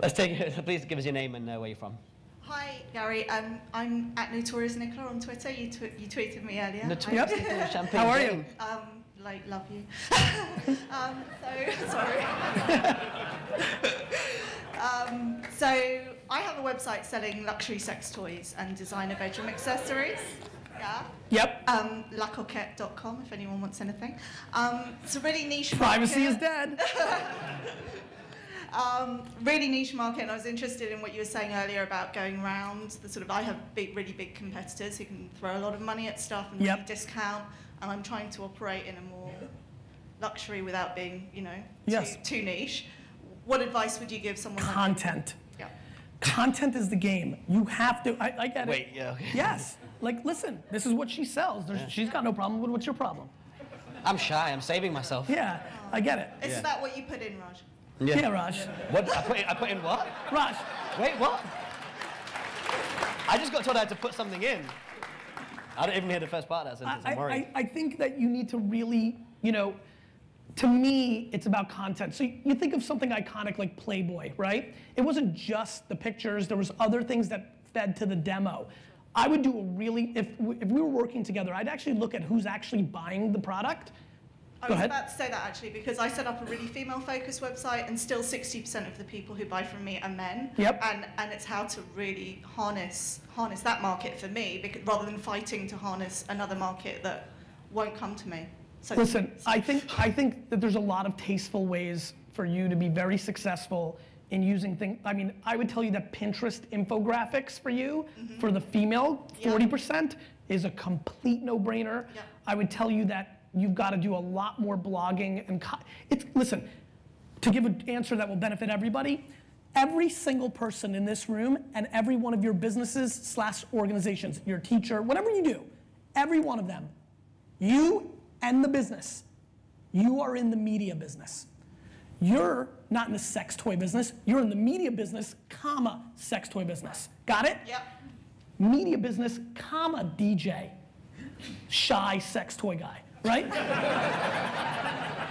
Let's take it. Please give us your name and where you're from. Hi, Gary. I'm at notoriousnicola on Twitter. You tweeted me earlier. Notorious Champagne. How are you? Like, love you. Sorry. I have a website selling luxury sex toys and designer bedroom accessories. Yeah. Yep. Lacoquette.com if anyone wants anything. It's a really niche market. Privacy is dead. Really niche market, and I was interested in what you were saying earlier about going round. I have really big competitors who can throw a lot of money at stuff and really discount, and I'm trying to operate in a more luxury without being, you know, too niche. What advice would you give someone? Content. Like Content is the game. You have to. I get it. Wait. Yeah. Okay. Yes. Like, listen. This is what she sells. She's got no problem with. What's your problem? I'm shy. I'm saving myself. Yeah. I get it. It's about what you put in, Raj. Yeah. Raj. What? I put in what? Raj. Wait, what? I just got told I had to put something in. I don't even hear the first part of that sentence. I'm worried. I think that you need to really, you know, to me, it's about content. So you think of something iconic like Playboy, right? It wasn't just the pictures. There was other things that fed to the demo. I would do a really, if we were working together, I'd actually look at who's actually buying the product. I was about to say that, actually, because I set up a really female-focused website, and still 60% of the people who buy from me are men. Yep. And it's how to really harness that market for me, because, rather than fighting to harness another market that won't come to me. So listen, I think that there's a lot of tasteful ways for you to be very successful in using things. I mean, I would tell you that Pinterest infographics for you, for the female, 40% is a complete no-brainer. Yep. I would tell you that you've got to do a lot more blogging and listen, to give an answer that will benefit everybody, every single person in this room and every one of your businesses / organizations, your teacher, whatever you do, every one of them, you and the business, you are in the media business. You're not in the sex toy business, you're in the media business, comma, sex toy business. Got it? Yep. Media business, comma, DJ. Shy sex toy guy. Right?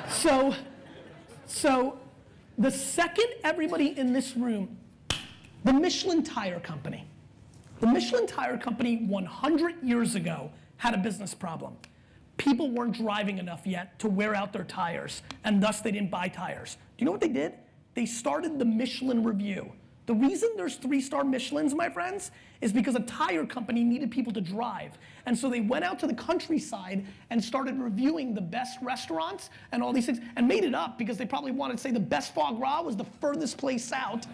So the second everybody in this room, the Michelin Tire Company 100 years ago had a business problem. People weren't driving enough yet to wear out their tires, and thus they didn't buy tires. Do you know what they did? They started the Michelin Review. The reason there's 3-star Michelins, my friends, is because a tire company needed people to drive. And so they went out to the countryside and started reviewing the best restaurants and all these things, and made it up because they probably wanted to say the best foie gras was the furthest place out.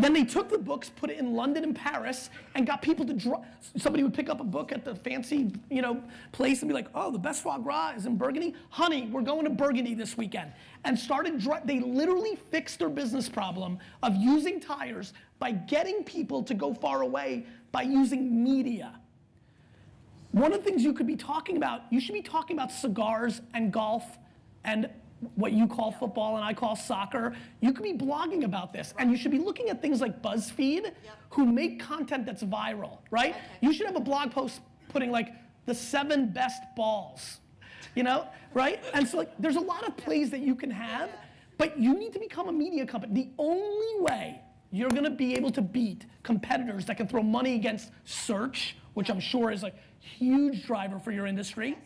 Then they took the books, put it in London and Paris, and got people to draw. Somebody would pick up a book at the fancy, you know, place and be like, oh, the best foie gras is in Burgundy? Honey, we're going to Burgundy this weekend. And they literally fixed their business problem of using tires by getting people to go far away by using media. One of the things you could be talking about, you should be talking about cigars and golf and what you call football and I call soccer. You could be blogging about this, and you should be looking at things like Buzzfeed, who make content that's viral, right? Okay. You should have a blog post putting like the 7 best balls, you know, right? And so like, there's a lot of plays that you can have, but you need to become a media company. The only way you're gonna be able to beat competitors that can throw money against search, which I'm sure is a huge driver for your industry,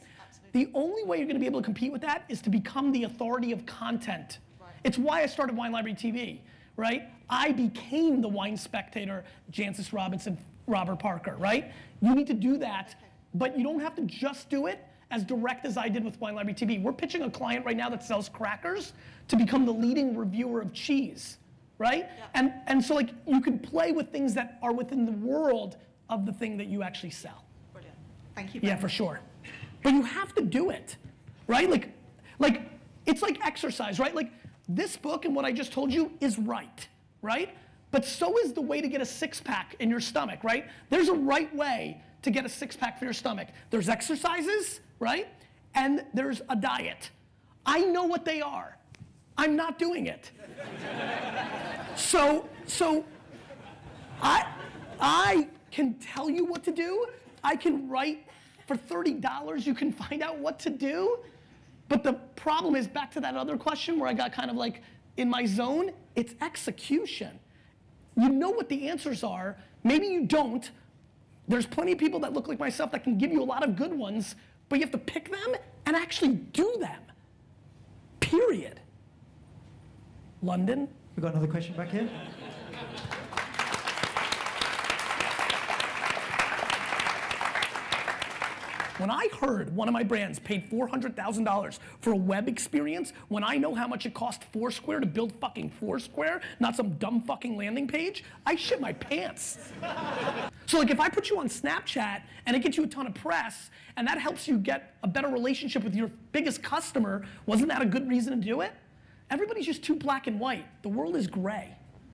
the only way you're gonna be able to compete with that is to become the authority of content. Right. It's why I started Wine Library TV, right? I became the wine spectator, Jancis Robinson, Robert Parker, right? You need to do that, but you don't have to just do it as direct as I did with Wine Library TV. We're pitching a client right now that sells crackers to become the leading reviewer of cheese, right? Yeah. And so like, you can play with things that are within the world of the thing that you actually sell. Brilliant. Thank you. Yeah, for sure. But you have to do it, right? Like, it's like exercise, right? Like, this book and what I just told you is right? But so is the way to get a six-pack in your stomach, right? There's a right way to get a six-pack for your stomach. There's exercises, right? And there's a diet. I know what they are. I'm not doing it. So I can tell you what to do. I can write. For $30, you can find out what to do. But the problem is, back to that other question where I got kind of like In my zone, it's execution. You know what the answers are. Maybe you don't. There's plenty of people that look like myself that can give you a lot of good ones, but you have to pick them and actually do them. Period. London? We've got another question back here. When I heard one of my brands paid $400,000 for a web experience, when I know how much it cost Foursquare to build fucking Foursquare, not some dumb fucking landing page, I shit my pants. So like if I put you on Snapchat and it gets you a ton of press and that helps you get a better relationship with your biggest customer, wasn't that a good reason to do it? Everybody's just too black and white. The world is gray.